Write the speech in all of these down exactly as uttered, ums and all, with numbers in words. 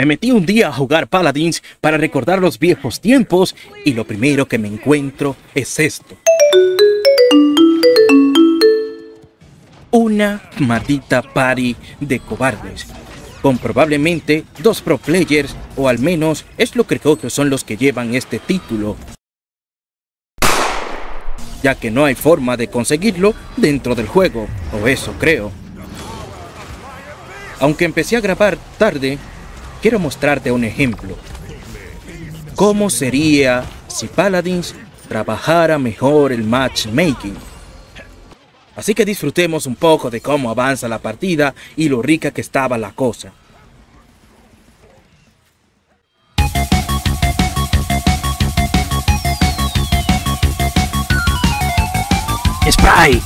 Me metí un día a jugar Paladins para recordar los viejos tiempos y lo primero que me encuentro es esto. Una maldita party de cobardes, con probablemente dos pro players, o al menos es lo que creo que son los que llevan este título, ya que no hay forma de conseguirlo dentro del juego, o eso creo. Aunque empecé a grabar tarde, quiero mostrarte un ejemplo. ¿Cómo sería si Paladins trabajara mejor el matchmaking? Así que disfrutemos un poco de cómo avanza la partida y lo rica que estaba la cosa. ¡Spray!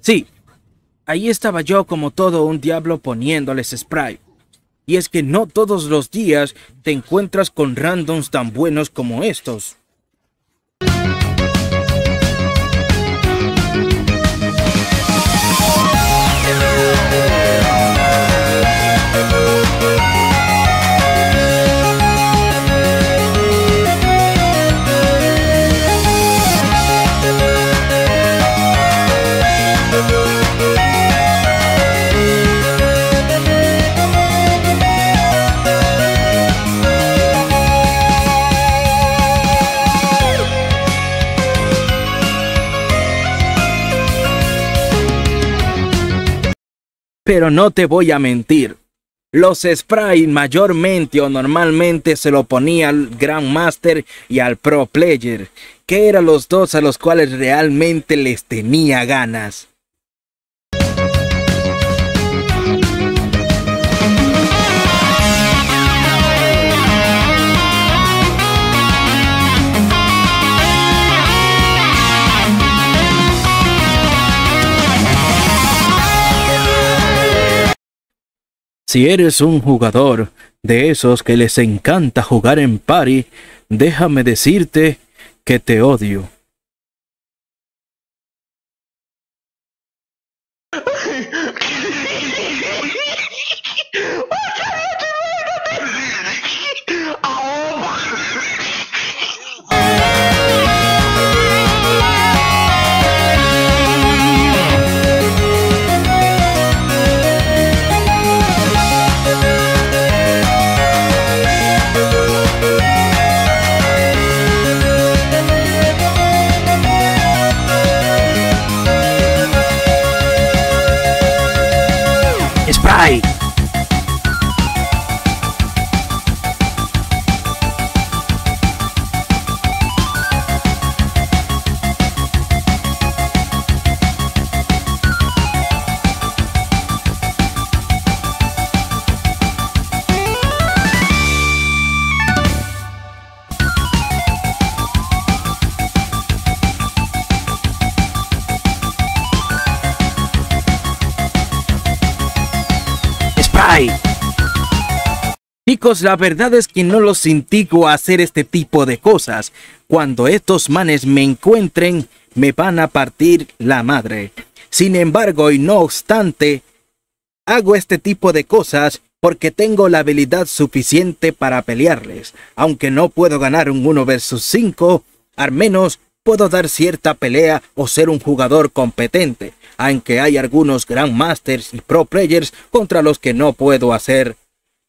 Sí, ahí estaba yo como todo un diablo poniéndoles spray. Y es que no todos los días te encuentras con randoms tan buenos como estos. Pero no te voy a mentir, los spray mayormente o normalmente se lo ponía al Grandmaster y al Pro Player, que eran los dos a los cuales realmente les tenía ganas. Si eres un jugador de esos que les encanta jugar en party, déjame decirte que te odio. Bye. Chicos, la verdad es que no los indico a hacer este tipo de cosas. Cuando estos manes me encuentren, me van a partir la madre. Sin embargo, y no obstante, hago este tipo de cosas porque tengo la habilidad suficiente para pelearles. Aunque no puedo ganar un uno versus cinco, al menos puedo dar cierta pelea o ser un jugador competente, aunque hay algunos Grandmasters y Pro Players contra los que no puedo hacer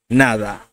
nada.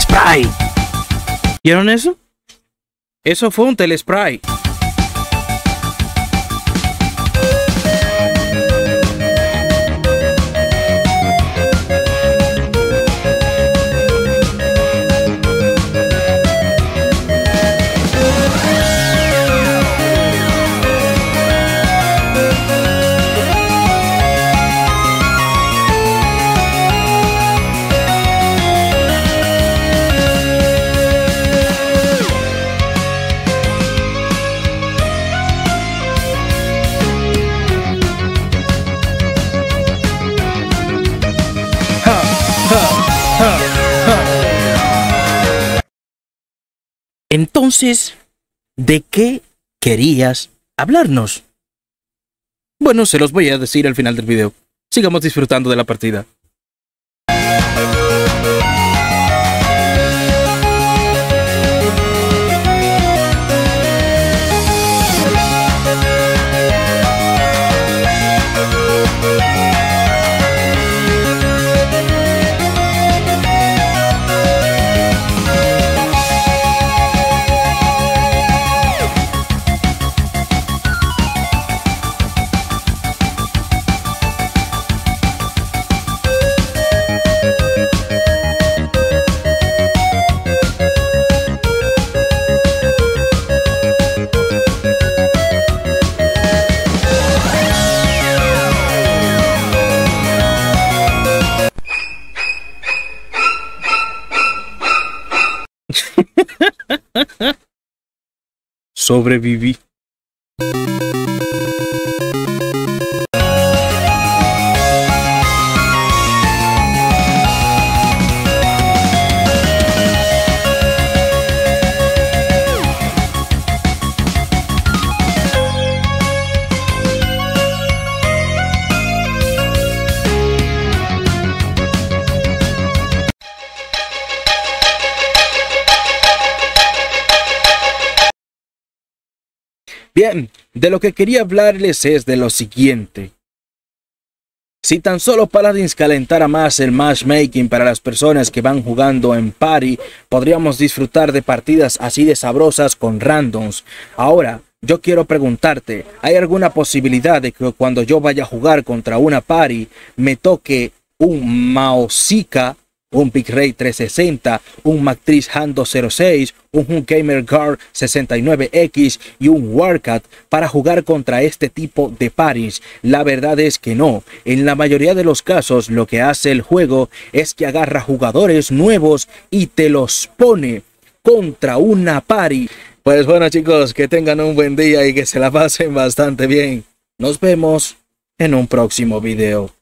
Spray. ¿Vieron eso? Eso fue un telespray. Entonces, ¿de qué querías hablarnos? Bueno, se los voy a decir al final del video. Sigamos disfrutando de la partida. Sobreviví. Bien, de lo que quería hablarles es de lo siguiente. Si tan solo Paladins calentara más el matchmaking para las personas que van jugando en party, podríamos disfrutar de partidas así de sabrosas con randoms. Ahora, yo quiero preguntarte, ¿hay alguna posibilidad de que cuando yo vaya a jugar contra una party, me toque un Maosika, un BigRey trescientos sesenta, un Matrix Hand dos cero seis, un Gamer Guard sesenta y nueve X y un Warcat para jugar contra este tipo de paris? La verdad es que no. En la mayoría de los casos lo que hace el juego es que agarra jugadores nuevos y te los pone contra una pari. Pues bueno, chicos, que tengan un buen día y que se la pasen bastante bien. Nos vemos en un próximo video.